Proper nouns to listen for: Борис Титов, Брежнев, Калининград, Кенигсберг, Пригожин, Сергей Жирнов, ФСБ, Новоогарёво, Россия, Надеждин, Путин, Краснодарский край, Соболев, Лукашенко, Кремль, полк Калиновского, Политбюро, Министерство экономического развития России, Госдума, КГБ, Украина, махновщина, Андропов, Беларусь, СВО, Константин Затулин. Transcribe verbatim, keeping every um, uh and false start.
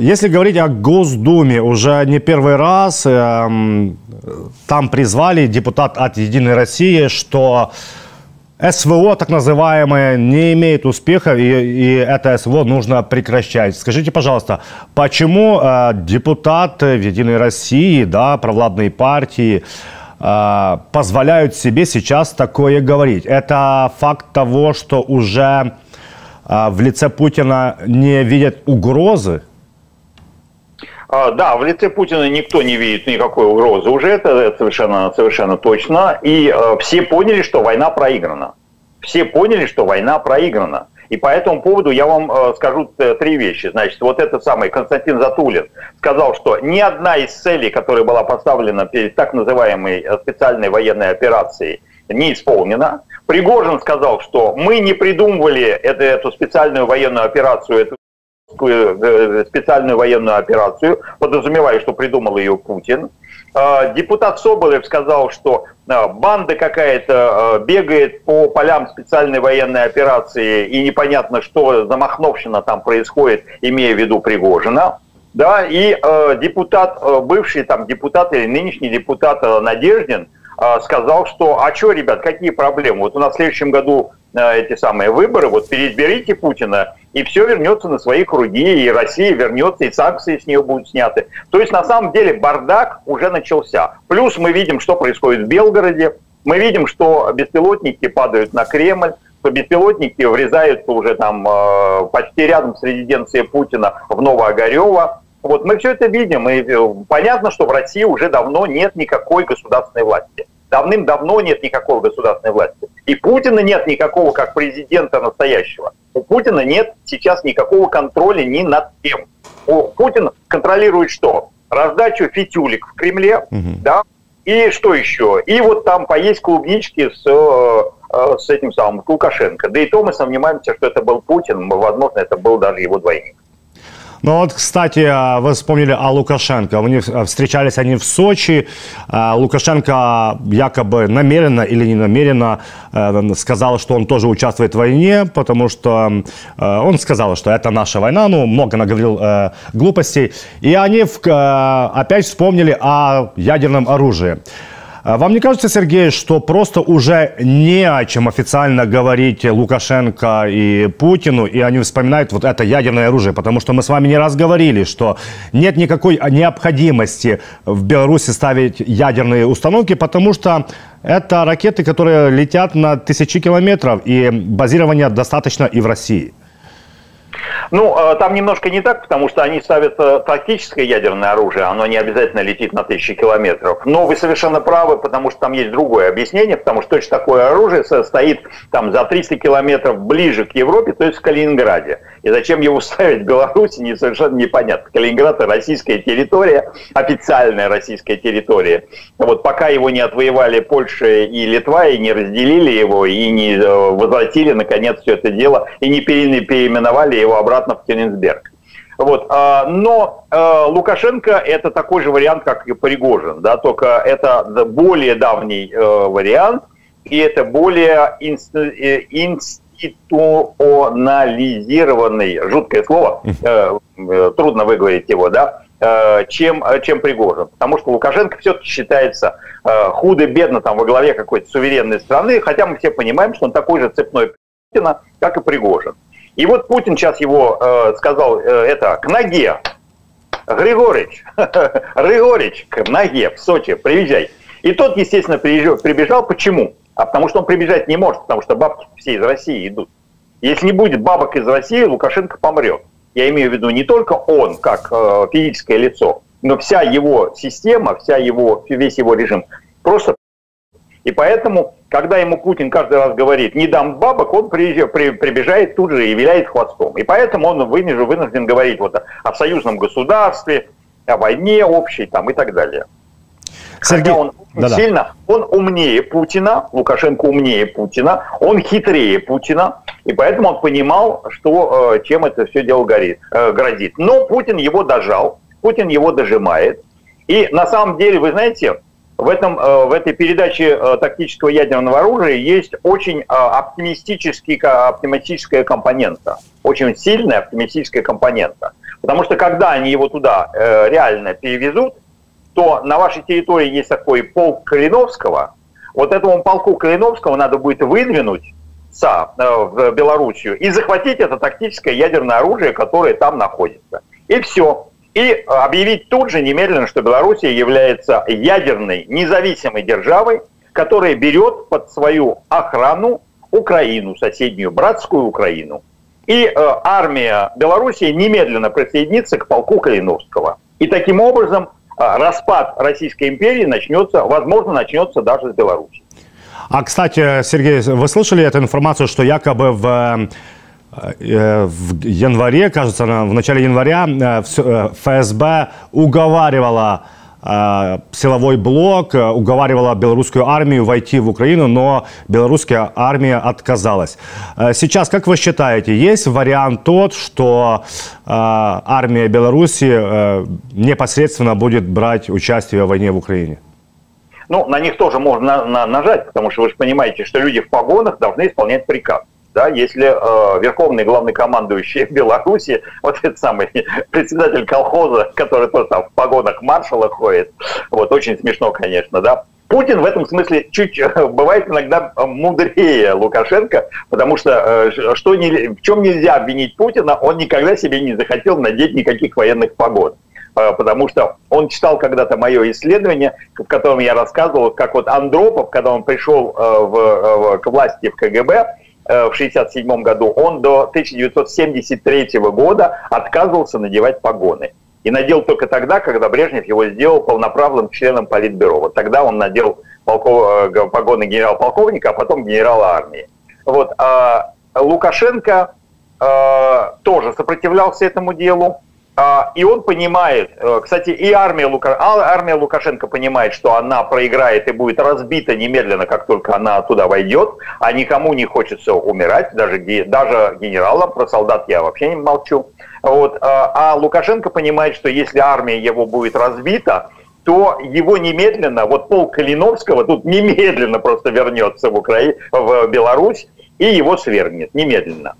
Если говорить о Госдуме, уже не первый раз э, там призвали депутат от «Единой России», что СВО, так называемое, не имеет успеха, и, и это СВО нужно прекращать. Скажите, пожалуйста, почему э, депутаты в «Единой России», да, провладные партии, э, позволяют себе сейчас такое говорить? Это факт того, что уже э, в лице Путина не видят угрозы? Да, в лице Путина никто не видит никакой угрозы уже, это совершенно, совершенно точно. И э, все поняли, что война проиграна. Все поняли, что война проиграна. И по этому поводу я вам э, скажу три вещи. Значит, вот этот самый Константин Затулин сказал, что ни одна из целей, которая была поставлена перед так называемой специальной военной операцией, не исполнена. Пригожин сказал, что мы не придумывали эту, эту специальную военную операцию, эту специальную военную операцию, подразумевая, что придумал ее Путин. Депутат Соболев сказал, что банда какая-то бегает по полям специальной военной операции, и непонятно, что за махновщина там происходит, имея в виду Пригожина. Да, и депутат, бывший там депутат или нынешний депутат Надеждин сказал, что а что, ребят, какие проблемы? Вот у нас в следующем году эти самые выборы, вот переизберите Путина, и все вернется на свои круги, и Россия вернется, и санкции с нее будут сняты. То есть, на самом деле, бардак уже начался. Плюс мы видим, что происходит в Белгороде, мы видим, что беспилотники падают на Кремль, что беспилотники врезаются уже там почти рядом с резиденцией Путина в Новоогарёво. Вот мы все это видим, и понятно, что в России уже давно нет никакой государственной власти. Давным-давно нет никакой государственной власти. И Путина нет никакого, как президента настоящего. У Путина нет сейчас никакого контроля ни над тем. Путин контролирует что? Раздачу фитюлек в Кремле, угу. да? И что еще? И вот там поесть клубнички с, с этим самым Лукашенко. Да и то мы сомневаемся, что это был Путин, возможно, это был даже его двойник. Ну вот, кстати, вы вспомнили о Лукашенко. Они встречались они в Сочи. Лукашенко якобы намеренно или не намеренно сказал, что он тоже участвует в войне, потому что он сказал, что это наша война. Ну, много наговорил глупостей. И они опять вспомнили о ядерном оружии. Вам не кажется, Сергей, что просто уже не о чем официально говорить Лукашенко и Путину, и они вспоминают вот это ядерное оружие? Потому что мы с вами не раз говорили, что нет никакой необходимости в Беларуси ставить ядерные установки, потому что это ракеты, которые летят на тысячи километров, и базирования достаточно и в России. Ну, там немножко не так, потому что они ставят тактическое ядерное оружие, оно не обязательно летит на тысячи километров. Но вы совершенно правы, потому что там есть другое объяснение, потому что точно такое оружие стоит там за триста километров ближе к Европе, то есть в Калининграде. И зачем его ставить в Беларуси, не, совершенно непонятно. Калининград – это российская территория, официальная российская территория. Вот пока его не отвоевали Польша и Литва, и не разделили его, и не возвратили, наконец, все это дело, и не переименовали его обратно в Кенигсберг. Вот. Но Лукашенко это такой же вариант, как и Пригожин, да? Только это более давний вариант, и это более институционализированный, жуткое слово, трудно выговорить его, да? чем, чем Пригожин. Потому что Лукашенко все-таки считается худо-бедно там во главе какой-то суверенной страны, хотя мы все понимаем, что он такой же цепной Путина, как и Пригожин. И вот Путин сейчас его э, сказал э, это к ноге. Григорич, Григорич, к ноге в Сочи, приезжай. И тот, естественно, прибежал. прибежал. Почему? А потому что он прибежать не может, потому что бабки все из России идут. Если не будет бабок из России, Лукашенко помрет. Я имею в виду не только он, как э, физическое лицо, но вся его система, вся его, весь его режим просто... И поэтому, когда ему Путин каждый раз говорит «не дам бабок», он прибежает тут же и виляет хвостом. И поэтому он вынужден говорить вот о союзном государстве, о войне общей там, и так далее. Сергей, Хотя он да -да. сильно, он умнее Путина, Лукашенко умнее Путина, он хитрее Путина, и поэтому он понимал, что, чем это все дело грозит. Но Путин его дожал, Путин его дожимает. И на самом деле, вы знаете... В, этом, в этой передаче тактического ядерного оружия есть очень оптимистический, оптимистическая компонента, очень сильная оптимистическая компонента. Потому что когда они его туда э, реально перевезут, то на вашей территории есть такой полк Калиновского. Вот этому полку Калиновского надо будет выдвинуть СА э, в Белоруссию и захватить это тактическое ядерное оружие, которое там находится. И все. И объявить тут же немедленно, что Белоруссия является ядерной независимой державой, которая берет под свою охрану Украину, соседнюю братскую Украину. И э, армия Белоруссии немедленно присоединится к полку Калиновского. И таким образом э, распад Российской империи начнется, возможно, начнется даже с Беларуси. А, кстати, Сергей, вы слышали эту информацию, что якобы в... В январе, кажется, в начале января ФСБ уговаривала силовой блок, уговаривала белорусскую армию войти в Украину, но белорусская армия отказалась. Сейчас, как вы считаете, есть вариант тот, что армия Беларуси непосредственно будет брать участие в войне в Украине? Ну, на них тоже можно нажать, потому что вы же понимаете, что люди в погонах должны исполнять приказ. Да, если э, верховный главнокомандующий в Беларуси, вот этот самый председатель колхоза, который просто в погонах маршала ходит, вот очень смешно, конечно, да. Путин в этом смысле чуть бывает иногда мудрее Лукашенко, потому что, э, что не, в чем нельзя обвинить Путина, он никогда себе не захотел надеть никаких военных погон. Потому что он читал когда-то мое исследование, в котором я рассказывал, как вот Андропов, когда он пришел э, в, в, к власти в КГБ, в шестьдесят седьмом году, он до тысяча девятьсот семьдесят третьего года отказывался надевать погоны. И надел только тогда, когда Брежнев его сделал полноправным членом политбюро. Вот тогда он надел полков... погоны генерал-полковника, а потом генерала армии. Вот. А Лукашенко а, тоже сопротивлялся этому делу. А, и он понимает, кстати, и армия, Лука... армия Лукашенко понимает, что она проиграет и будет разбита немедленно, как только она туда войдет, а никому не хочется умирать, даже, даже генералам, про солдат я вообще не молчу. Вот. А Лукашенко понимает, что если армия его будет разбита, то его немедленно, вот полк Калиновского тут немедленно просто вернется в Украину, в Беларусь, и его свергнет немедленно.